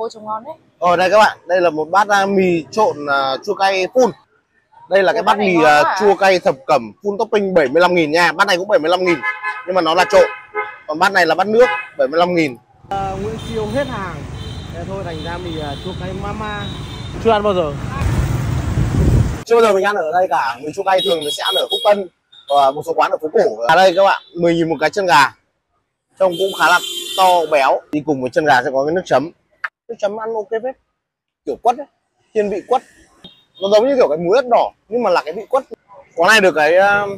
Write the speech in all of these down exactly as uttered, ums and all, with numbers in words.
Ôi trông ngon đấy. Ở đây các bạn, đây là một bát mì trộn uh, chua cay full. Đây là cái, cái bát mì uh, à? chua cay thập cẩm full topping bảy mươi lăm nghìn nha. Bát này cũng bảy mươi lăm nghìn nhưng mà nó là trộn. Còn bát này là bát nước bảy mươi lăm nghìn. À, Nguyễn Thiêu hết hàng. Thế thôi thành ra mì uh, chua cay MaMa. Chưa ăn bao giờ. Chưa bao giờ mình ăn ở đây cả. Mì chua cay thường mình sẽ ăn ở Phúc Tân và một số quán ở phố cổ. Ở đây các bạn, mười nghìn một cái chân gà. Trông cũng khá là to béo. Đi cùng với chân gà sẽ có cái nước chấm. Nước chấm ăn ok phết. Kiểu quất ấy, thiên vị quất. Nó giống như kiểu cái muối đất đỏ nhưng mà là cái vị quất. Quán này được cái uh,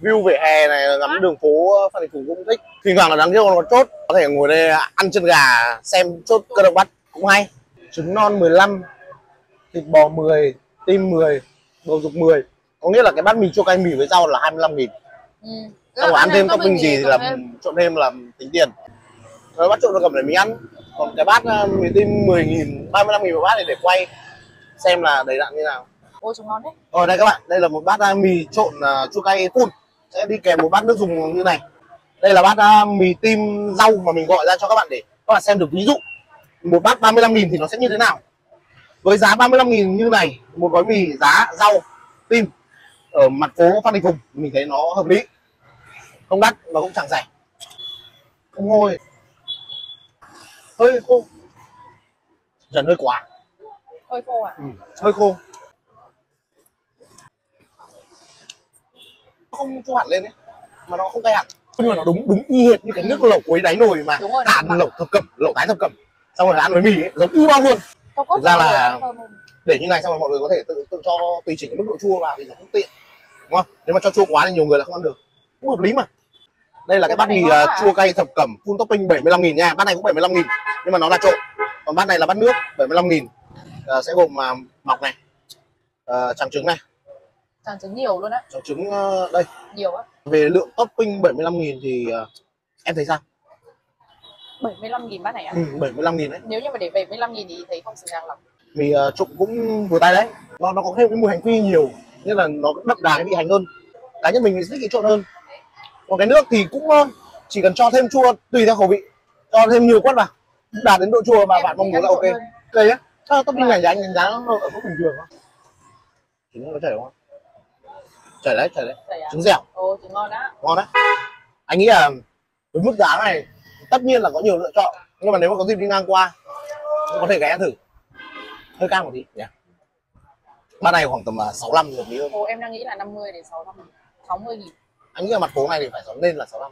view vỉa hè này, ngắm đường phố Phan Đình Phùng cũng thích. Thỉnh thoảng là đáng kêu còn có chốt, có thể ngồi đây ăn chân gà xem chốt cơ động bắt cũng hay. Trứng non mười lăm, thịt bò mười, tim mười, bầu dục mười. Có nghĩa là cái bát mì chua cay mì với rau là hai mươi lăm nghìn. Ừ. Còn ăn thêm topping gì thì là trộn thêm là tính tiền. Rồi bát trộn được cầm để mình ăn. Còn cái bát mì tim mười nghìn, ba mươi lăm nghìn một bát này để quay xem là đầy đặn như nào. Ôi trông ngon đấy. Ở đây các bạn, đây là một bát mì trộn uh, chua cay full. Sẽ đi kèm một bát nước dùng như này. Đây là bát uh, mì tim rau mà mình gọi ra cho các bạn để các bạn xem được ví dụ. Một bát ba mươi lăm nghìn thì nó sẽ như thế nào. Với giá ba mươi lăm nghìn như này, một gói mì giá rau tim ở mặt phố Phan Đình Phùng mình thấy nó hợp lý. Không đắt mà cũng chẳng rẻ. Không ngồi. Hơi khô. Dần hơi quá. Hơi khô ạ? À? Ừ, hơi khô. Không chua hẳn lên ấy, mà nó không cay hẳn. Nhưng mà nó đúng đúng y hệt như cái nước lẩu quấy đáy nồi mà tàn lẩu thập cẩm, lẩu tái thập cẩm. Xong rồi ăn với mì ấy, giống y bao luôn. Thực ra là để như này xong rồi mọi người có thể tự, tự cho tùy chỉnh mức độ chua vào thì nó cũng tiện. Đúng không? Nếu mà cho chua quá thì nhiều người là không ăn được. Cũng hợp lý mà. Đây là cái bát mì uh, chua cay thập cẩm full topping bảy mươi lăm nghìn nha. Bát này cũng bảy mươi lăm nghìn nhưng mà nó là trộn. Còn bát này là bát nước bảy mươi lăm nghìn. Uh, sẽ gồm uh, mọc này, uh, tràng trứng này. Tràng trứng nhiều luôn á. Tràng trứng uh, đây. Nhiều á. Về lượng topping bảy mươi lăm nghìn thì uh, em thấy sao? bảy mươi lăm nghìn bát này ạ? Ừ, bảy mươi lăm nghìn đấy. Nếu như mà để bảy mươi lăm nghìn thì thấy không xứng đáng lắm. Mì uh, trộn cũng vừa tay đấy. Nó, nó có thêm cái mùi hành phi nhiều nên là nó đậm đà cái vị hành hơn. Cá nhân mình thì thích cái trộn hơn. Còn cái nước thì cũng ngon, chỉ cần cho thêm chua tùy theo khẩu vị, cho thêm nhiều quất vào đạt đến độ chua mà em bạn mong muốn là ok. Đây á, topping này anh đánh giá nó ở mức bình thường không? Trứng nó có chảy không? Chảy đấy, chảy đấy. Chảy à? Trứng dẻo. Ồ, trứng ngon á. Ngon á. Anh nghĩ là với mức giá này, tất nhiên là có nhiều lựa chọn, nhưng mà nếu mà có dịp đi ngang qua, có thể ghé thử. Hơi cao một tí nhỉ? Yeah. Bát này khoảng tầm sáu mươi lăm nghìn một tí thôi. Ồ, em đang nghĩ là năm mươi đến sáu mươi lăm nghìn. Anh nghĩ là mặt phố này thì phải sống lên là sáu mươi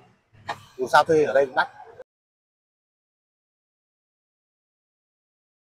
lăm. Dù sao thuê ở đây cũng đắt.